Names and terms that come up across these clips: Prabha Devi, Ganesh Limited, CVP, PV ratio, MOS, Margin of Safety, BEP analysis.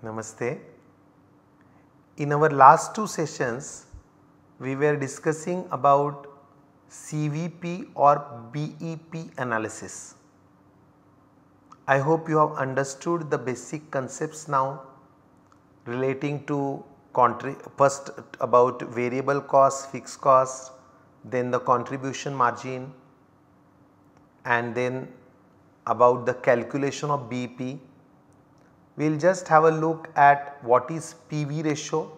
Namaste. In our last two sessions, we were discussing about CVP or BEP analysis. I hope you have understood the basic concepts now relating to first about variable cost, fixed cost, then the contribution margin, and then about the calculation of BEP. We will just have a look at what is PV ratio,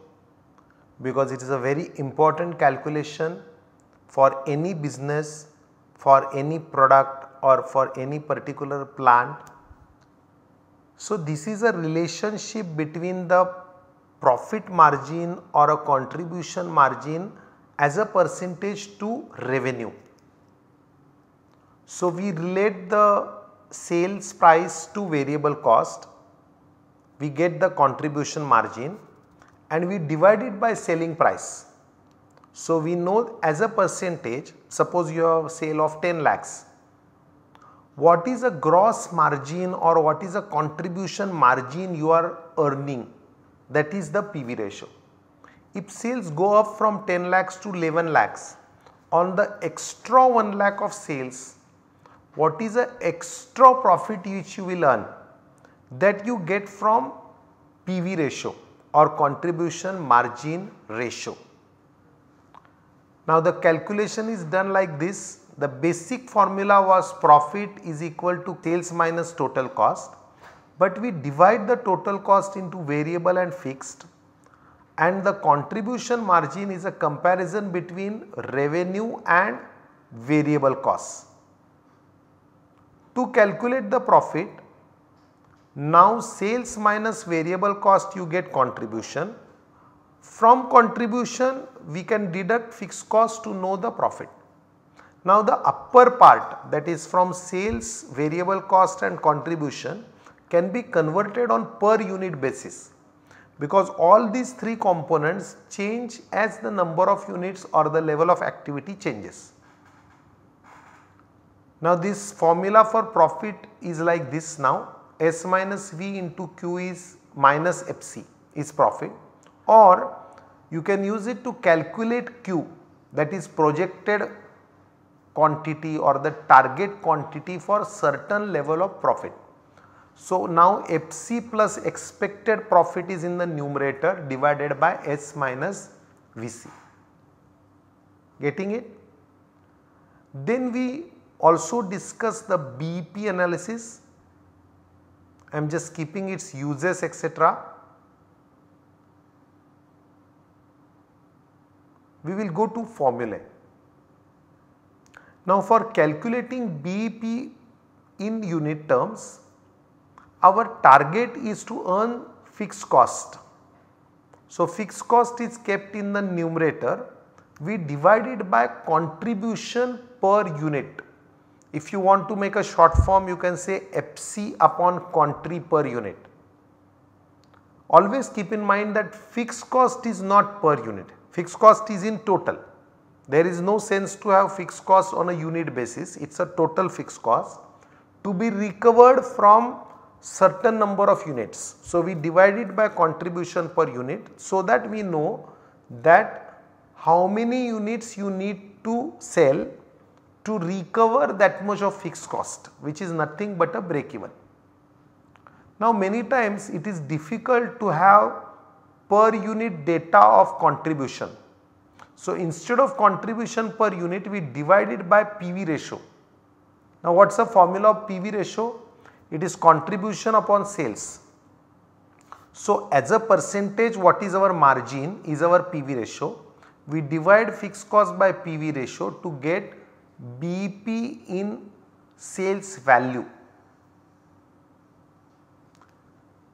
because it is a very important calculation for any business, for any product, or for any particular plant. So, this is a relationship between the profit margin or a contribution margin as a percentage to revenue. So, we relate the sales price to variable cost, we get the contribution margin and we divide it by selling price. So, we know as a percentage, suppose you have a sale of 10 lakhs, what is a gross margin or what is a contribution margin you are earning, that is the PV ratio. If sales go up from 10 lakhs to 11 lakhs, on the extra 1 lakh of sales, what is the extra profit which you will earn, that you get from PV ratio or contribution margin ratio. Now, the calculation is done like this. The basic formula was profit is equal to sales minus total cost, but we divide the total cost into variable and fixed, and the contribution margin is a comparison between revenue and variable costs. To calculate the profit, now sales minus variable cost you get contribution. From contribution we can deduct fixed cost to know the profit. Now the upper part, that is from sales, variable cost and contribution, can be converted on per unit basis, because all these three components change as the number of units or the level of activity changes. Now this formula for profit is like this now, S minus V into Q is minus FC is profit. Or you can use it to calculate Q, that is projected quantity or the target quantity for certain level of profit. So, now FC plus expected profit is in the numerator divided by S minus VC. Getting it? Then we also discuss the BEP analysis. I am just keeping its uses, etc. We will go to formulae. Now for calculating BEP in unit terms, our target is to earn fixed cost. So fixed cost is kept in the numerator, we divide it by contribution per unit. If you want to make a short form, you can say FC upon contri per unit. Always keep in mind that fixed cost is not per unit. Fixed cost is in total. There is no sense to have fixed cost on a unit basis, it is a total fixed cost to be recovered from certain number of units. So, we divide it by contribution per unit so that we know that how many units you need to sell to recover that much of fixed cost, which is nothing but a break even. Now, many times it is difficult to have per unit data of contribution. So, instead of contribution per unit, we divide it by PV ratio. Now, what is the formula of PV ratio? It is contribution upon sales. So, as a percentage, what is our margin is our PV ratio. We divide fixed cost by PV ratio to get BEP in sales value.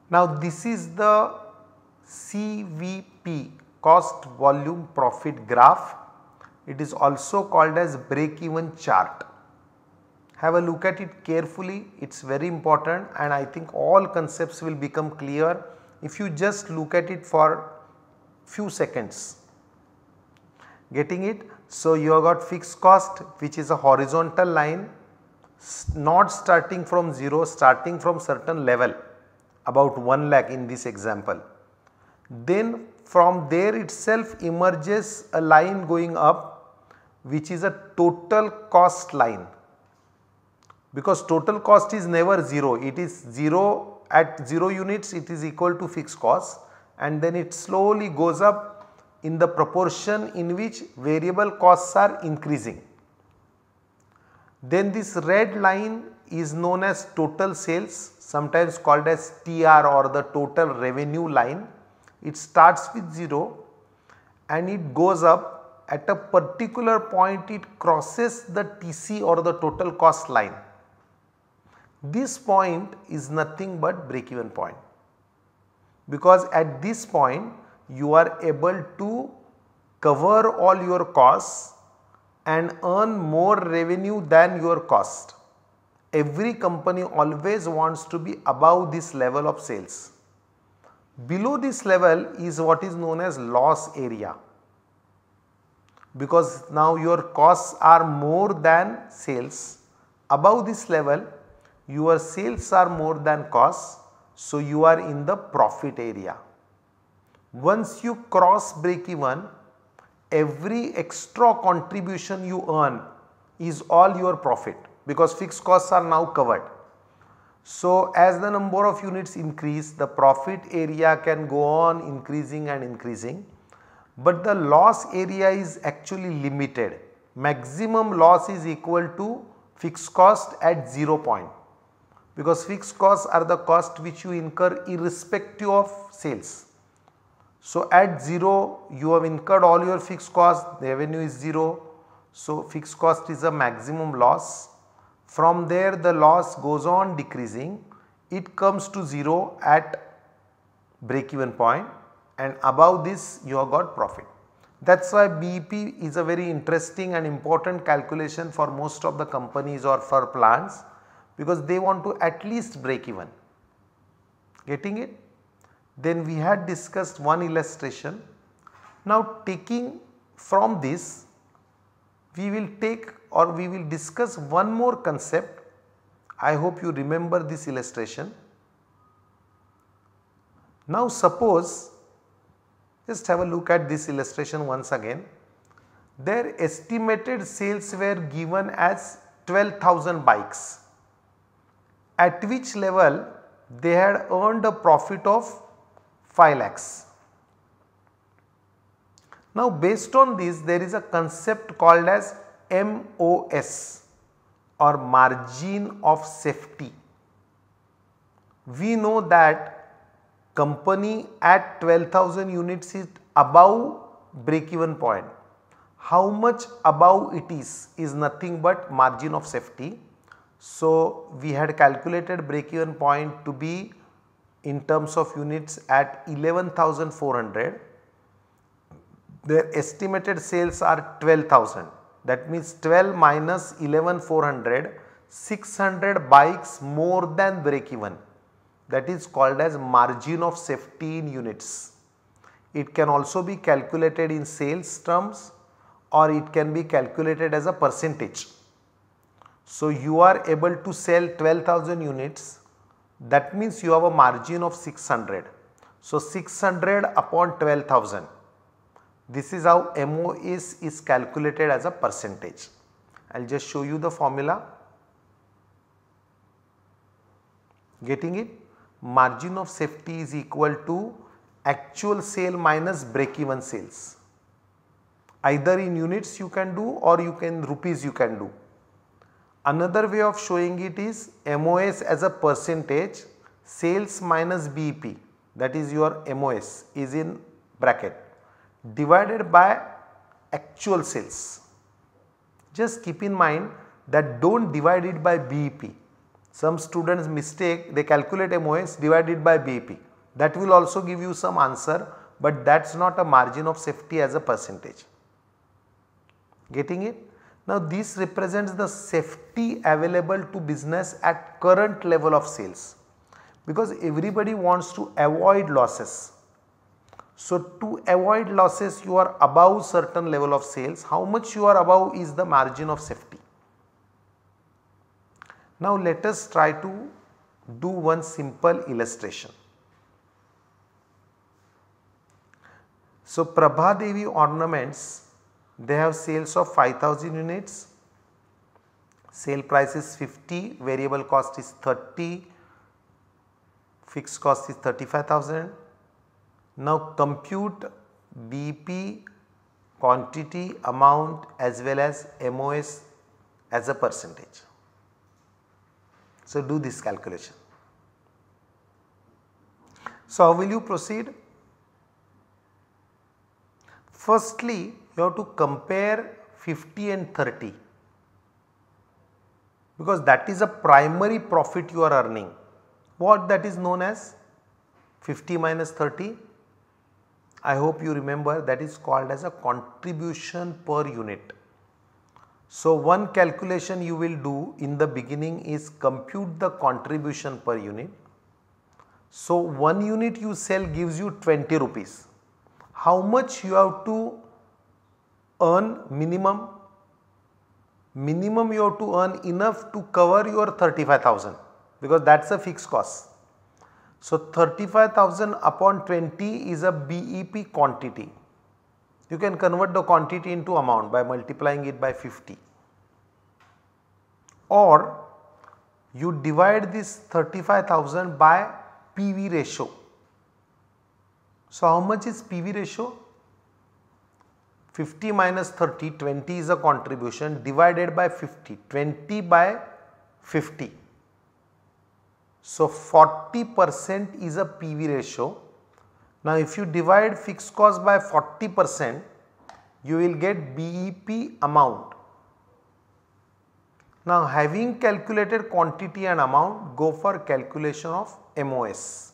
Now, this is the CVP, cost volume profit graph. It is also called as break even chart, Have a look at it carefully, it is very important, and I think all concepts will become clear if you just look at it for few seconds. Getting it? So, you have got fixed cost, which is a horizontal line, not starting from 0, starting from certain level, about 1 lakh in this example. Then from there itself emerges a line going up, which is a total cost line, because total cost is never 0, it is 0 at 0 units it is equal to fixed cost, and then it slowly goes up in the proportion in which variable costs are increasing. Then this red line is known as total sales, sometimes called as TR or the total revenue line. It starts with 0 and it goes up. At a particular point it crosses the TC or the total cost line. This point is nothing but break even point, because at this point you are able to cover all your costs and earn more revenue than your cost. Every company always wants to be above this level of sales. Below this level is what is known as loss area, because now your costs are more than sales. Above this level your sales are more than costs, so you are in the profit area. Once you cross break even, every extra contribution you earn is all your profit, because fixed costs are now covered. So as the number of units increase, the profit area can go on increasing and increasing, but the loss area is actually limited. Maximum loss is equal to fixed cost at 0 point, because fixed costs are the cost which you incur irrespective of sales. So at 0 you have incurred all your fixed costs, the revenue is 0, so fixed cost is a maximum loss. From there the loss goes on decreasing, it comes to 0 at break even point, and above this you have got profit. That is why BEP is a very interesting and important calculation for most of the companies or for plants, because they want to at least break even. Getting it? Then we had discussed one illustration. Now taking from this, we will take or we will discuss one more concept. I hope you remember this illustration. Now suppose, just have a look at this illustration once again. Their estimated sales were given as 12,000 bikes, at which level they had earned a profit of 5 lakhs. Now based on this, there is a concept called as MOS or margin of safety. We know that company at 12,000 units is above break even point. How much above it is nothing but margin of safety. So we had calculated break even point to be in terms of units at 11,400, their estimated sales are 12,000, that means 12 minus 11,400, 600 bikes more than break even, that is called as margin of safety in units. It can also be calculated in sales terms or it can be calculated as a percentage. So you are able to sell 12,000 units, that means you have a margin of 600. So 600 upon 12,000, this is how MOS is calculated as a percentage. I will just show you the formula. Getting it? Margin of safety is equal to actual sale minus break even sales, either in units you can do or you can rupees you can do. Another way of showing it is MOS as a percentage, sales minus BEP, that is your MOS is in bracket, divided by actual sales. Just keep in mind that do not divide it by BEP. Some students mistake, they calculate MOS divided by BEP, that will also give you some answer, but that is not a margin of safety as a percentage. Getting it? Now this represents the safety available to business at current level of sales, because everybody wants to avoid losses. So to avoid losses, you are above certain level of sales. How much you are above is the margin of safety. Now let us try to do one simple illustration. So Prabha Devi ornaments, they have sales of 5000 units, sale price is 50, variable cost is 30, fixed cost is 35,000. Now compute BEP, quantity, amount as well as MOS as a percentage. So do this calculation. So how will you proceed? Firstly, you have to compare 50 and 30, because that is a primary profit you are earning. What that is known as? 50 minus 30. I hope you remember, that is called as a contribution per unit. So one calculation you will do in the beginning is compute the contribution per unit. So 1 unit you sell gives you 20 rupees. How much you have to earn minimum? Minimum you have to earn enough to cover your 35,000, because that is a fixed cost. So 35,000 upon 20 is a BEP quantity. You can convert the quantity into amount by multiplying it by 50, or you divide this 35,000 by PV ratio. So how much is PV ratio? 50 minus 30, 20 is a contribution, divided by 50, 20 by 50. So 40% is a PV ratio. Now if you divide fixed cost by 40%, you will get BEP amount. Now having calculated quantity and amount, go for calculation of MOS.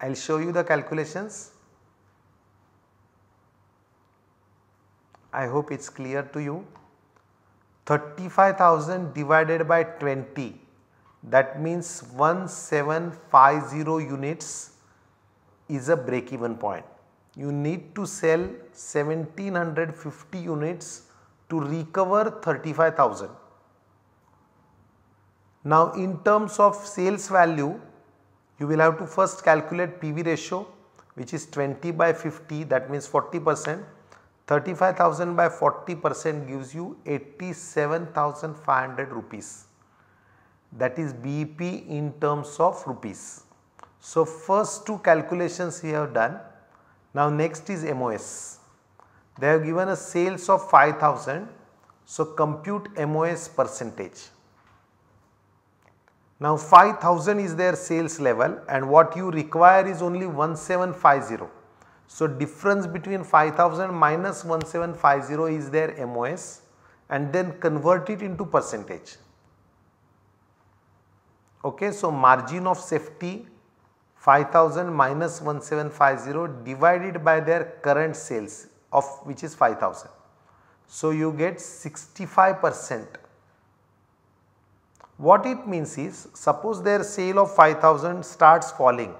I will show you the calculations. I hope it is clear to you. 35,000 divided by 20, that means 1750 units is a break even point. You need to sell 1750 units to recover 35,000. Now in terms of sales value, you will have to first calculate PV ratio, which is 20 by 50, that means 40%. 35,000 by 40% gives you 87,500 rupees. That is BEP in terms of rupees. So first two calculations we have done. Now next is MOS. They have given a sales of 5000. So compute MOS percentage. Now 5000 is their sales level, and what you require is only 1750. So difference between 5000 minus 1750 is their MOS, and then convert it into percentage. Okay, so margin of safety 5000 minus 1750 divided by their current sales, of which is 5000. So you get 65%. What it means is, suppose their sale of 5000 starts falling,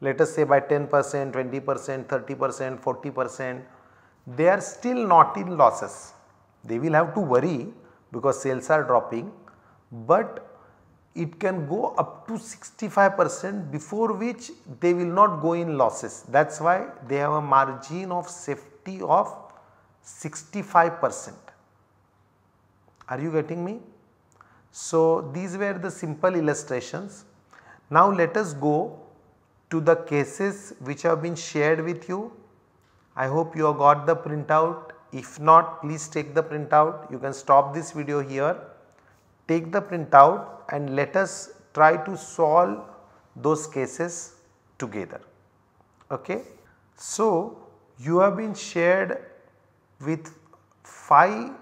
let us say by 10%, 20%, 30%, 40%, they are still not in losses. They will have to worry because sales are dropping, but it can go up to 65%, before which they will not go in losses. That is why they have a margin of safety of 65%. Are you getting me? So these were the simple illustrations. Now let us go to the cases which have been shared with you. I hope you have got the printout. If not, please take the printout. You can stop this video here, take the printout, and let us try to solve those cases together. Okay. So you have been shared with 5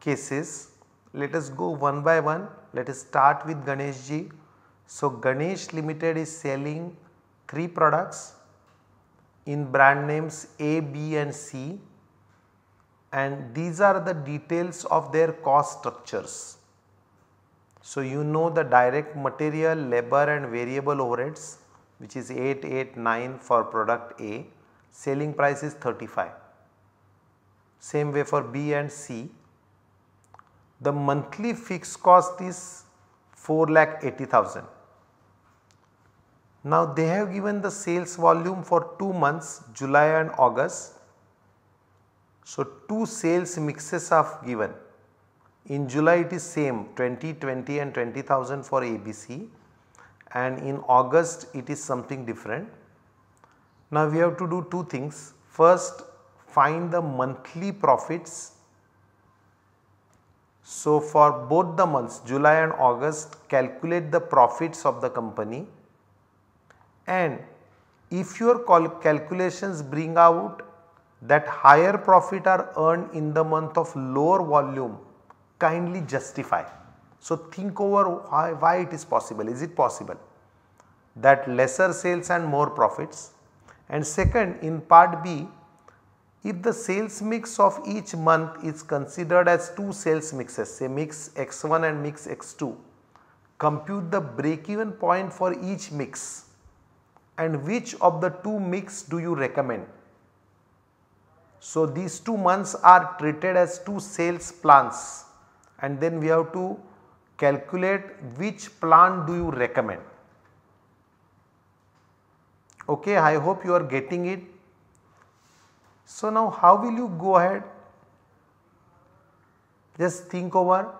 cases. Let us go one by one. Let us start with Ganesh ji. So Ganesh Limited is selling 3 products in brand names A, B and C, and these are the details of their cost structures. So, you know the direct material, labor and variable overheads, which is 889 for product A, selling price is 35, same way for B and C. The monthly fixed cost is 4,80,000. Now, they have given the sales volume for 2 months, July and August. So, 2 sales mixes are given. In July it is same 20, and 20,000 for ABC, and in August it is something different. Now, we have to do 2 things. First, find the monthly profits. So, for both the months July and August, calculate the profits of the company, and if your calculations bring out that higher profit are earned in the month of lower volume, kindly justify. So, think over why it is possible. Is it possible that lesser sales and more profits? And second, in part B, if the sales mix of each month is considered as 2 sales mixes, say mix X1 and mix X2, compute the break even point for each mix and which of the 2 mix do you recommend. So, these 2 months are treated as 2 sales plants, and then we have to calculate which plant do you recommend. Okay, I hope you are getting it. So, now how will you go ahead? Just think over.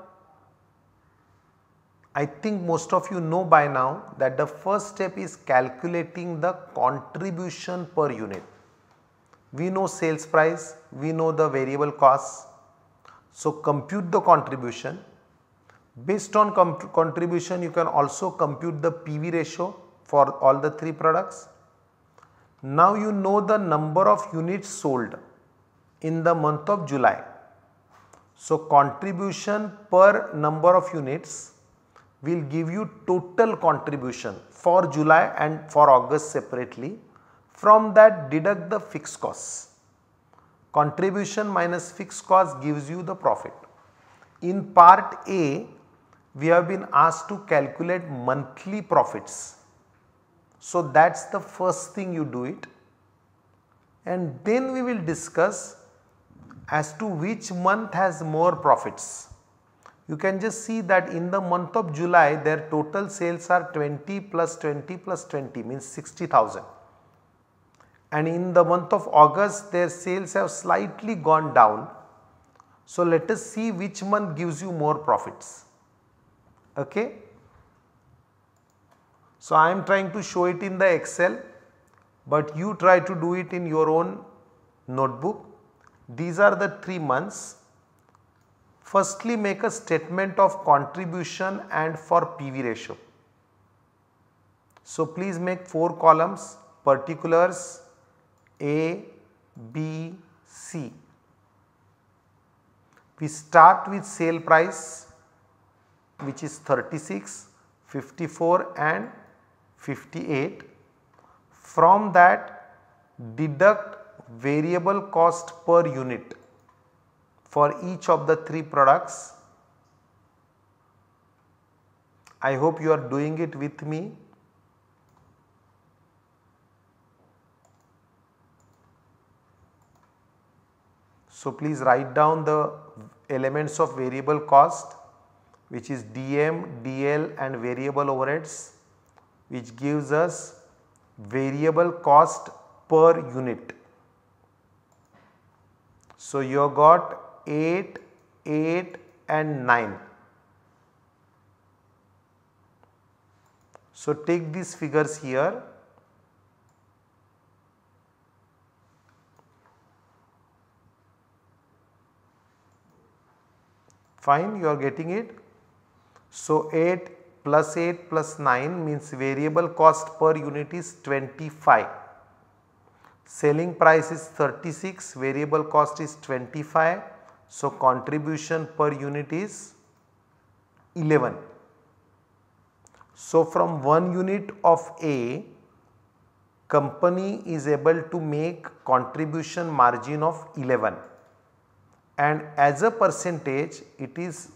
I think most of you know by now that the first step is calculating the contribution per unit. We know sales price, we know the variable costs. So, compute the contribution. Based on contribution, you can also compute the PV ratio for all the 3 products. Now, you know the number of units sold in the month of July. So, contribution per number of units will give you total contribution for July and for August separately. From that, deduct the fixed costs. Contribution minus fixed cost gives you the profit. In part A, we have been asked to calculate monthly profits. So, that is the first thing you do it, and then we will discuss as to which month has more profits. You can just see that in the month of July their total sales are 20 plus 20 plus 20 means 60,000, and in the month of August their sales have slightly gone down. So, let us see which month gives you more profits. Okay. So, I am trying to show it in the Excel, but you try to do it in your own notebook. These are the 3 months. Firstly, make a statement of contribution and for PV ratio. So, please make 4 columns: particulars, A, B, C. We start with sale price, which is 36, 54 and 58. From that, deduct variable cost per unit for each of the 3 products. I hope you are doing it with me. So, please write down the elements of variable cost, which is DM, DL and variable overheads, which gives us variable cost per unit. So, you have got 8, 8 and 9. So, take these figures here. Fine, you are getting it. So, 8 plus 9 means variable cost per unit is 25. Selling price is 36, variable cost is 25. So, contribution per unit is 11. So, from 1 unit of A, company is able to make contribution margin of 11. and as a percentage it is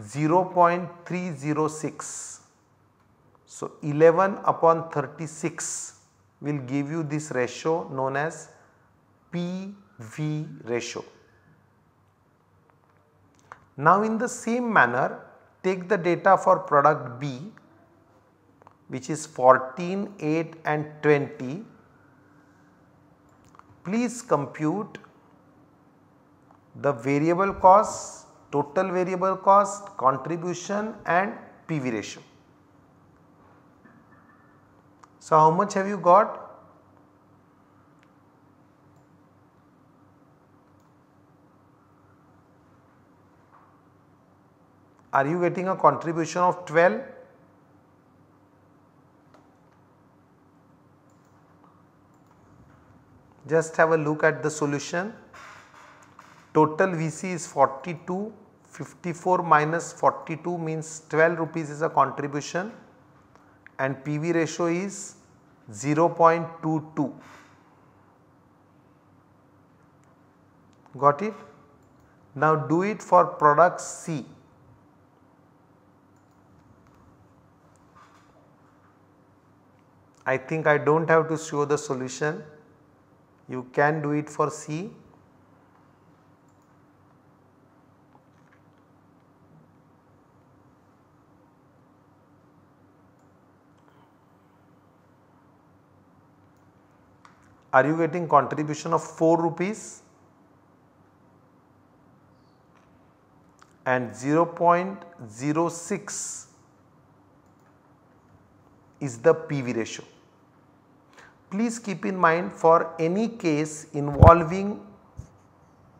0.306. So, 11 upon 36 will give you this ratio known as PV ratio. Now, in the same manner, take the data for product B, which is 14, 8 and 20. Please compute the variable cost, total variable cost, contribution and PV ratio. So, how much have you got? 12? Just have a look at the solution. Total VC is 42, 54 minus 42 means 12 rupees is a contribution and PV ratio is 0.22. Got it? Now do it for product C. I think I do not have to show the solution, you can do it for C. Are you getting contribution of 4 rupees and 0.06 is the PV ratio. Please keep in mind for any case involving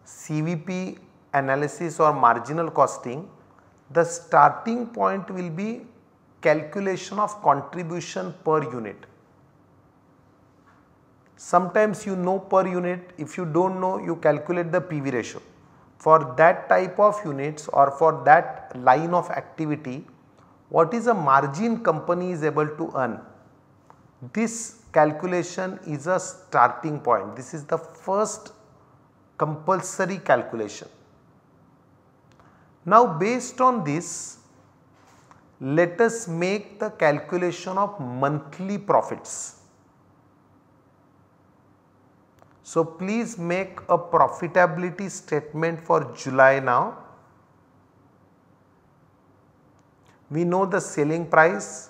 CVP analysis or marginal costing, the starting point will be calculation of contribution per unit. Sometimes you know per unit, if you do not know you calculate the PV ratio. For that type of units or for that line of activity, what is a margin company is able to earn? This calculation is a starting point, this is the first compulsory calculation. Now based on this, let us make the calculation of monthly profits. So, please make a profitability statement for July now. We know the selling price,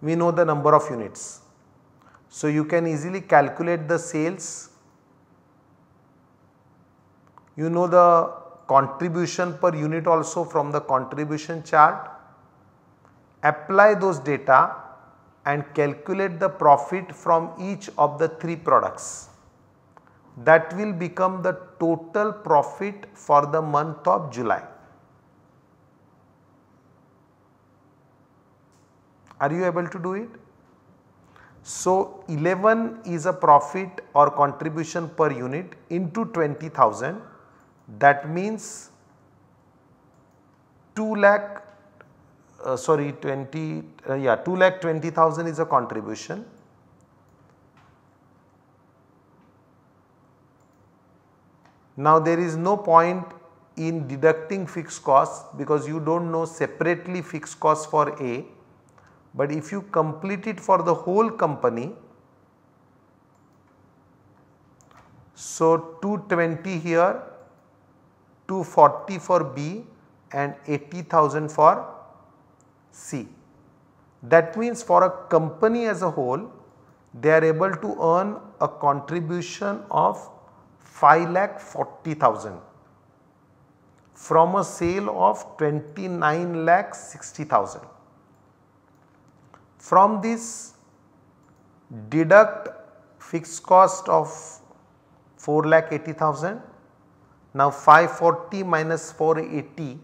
we know the number of units. So, you can easily calculate the sales, you know the contribution per unit also from the contribution chart. Apply those data and calculate the profit from each of the 3 products. That will become the total profit for the month of July. Are you able to do it? So, 11 is a profit or contribution per unit into 20,000, that means 2,20,000 is a contribution. Now there is no point in deducting fixed costs because you do not know separately fixed costs for A, but if you complete it for the whole company, so 220 here, 240 for B and 80,000 for C. That means for a company as a whole, they are able to earn a contribution of 5,40,000 from a sale of 29,60,000. From this, deduct fixed cost of 4,80,000. Now 540 minus 480,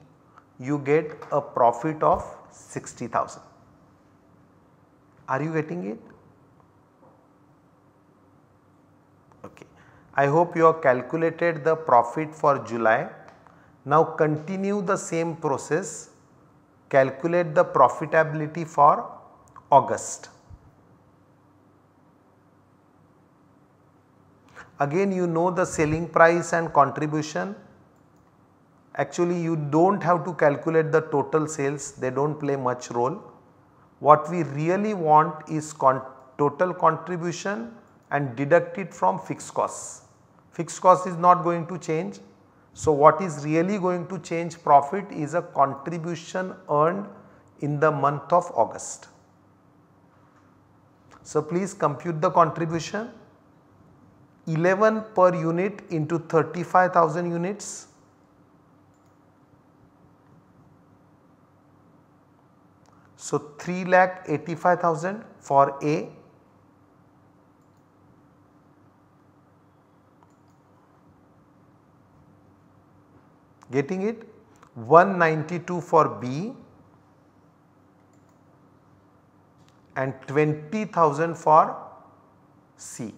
you get a profit of 60,000. Are you getting it? Okay. I hope you have calculated the profit for July. Now continue the same process, calculate the profitability for August. Again you know the selling price and contribution. Actually you do not have to calculate the total sales, they do not play much role. What we really want is total contribution and deduct it from fixed costs. Fixed cost is not going to change. So what is really going to change profit is a contribution earned in the month of August. So please compute the contribution, 11 per unit into 35,000 units. So 3,85,000 for A, 192 for B and 20,000 for C.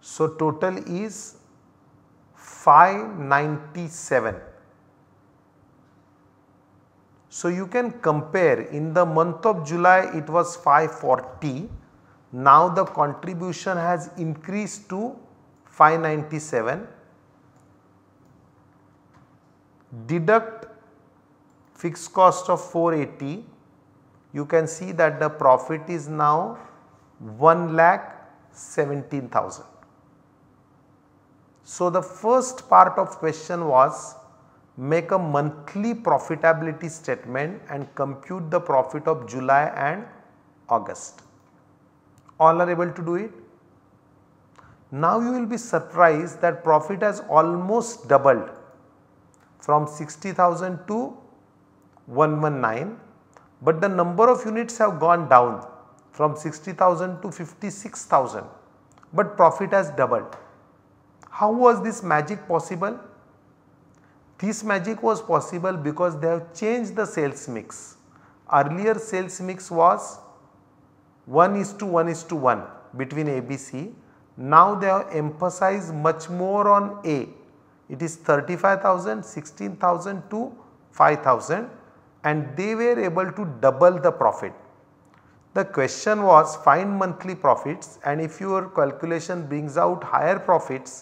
So total is 597. So you can compare, in the month of July it was 540, now the contribution has increased to 597. Deduct fixed cost of 480, you can see that the profit is now 1,17,000. So the first part of question was make a monthly profitability statement and compute the profit of July and August. All are able to do it? Now you will be surprised that profit has almost doubled from 60,000 to 119, but the number of units have gone down from 60,000 to 56,000, but profit has doubled. How was this magic possible? This magic was possible because they have changed the sales mix. Earlier sales mix was 1:1:1 between A, B, C. Now they have emphasized much more on A. It is 35,000, 16,000 to 5,000, and they were able to double the profit. The question was find monthly profits, and if your calculation brings out higher profits,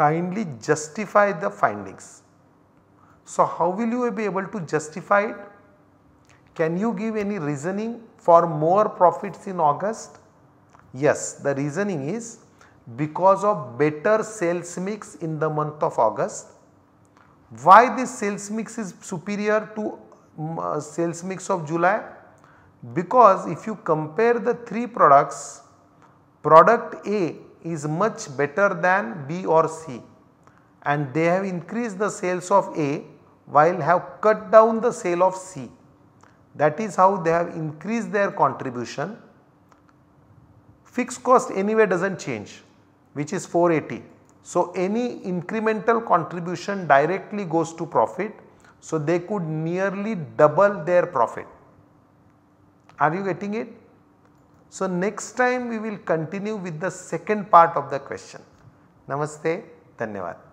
kindly justify the findings. So how will you be able to justify it? Can you give any reasoning for more profits in August? Yes, the reasoning is because of better sales mix in the month of August. Why this sales mix is superior to sales mix of July? Because if you compare the three products, product A is much better than B or C, and they have increased the sales of A while have cut down the sale of C. That is how they have increased their contribution. Fixed cost anyway does not change, which is 480. So any incremental contribution directly goes to profit. So they could nearly double their profit. Are you getting it? So next time we will continue with the second part of the question. Namaste. Dhanyavad.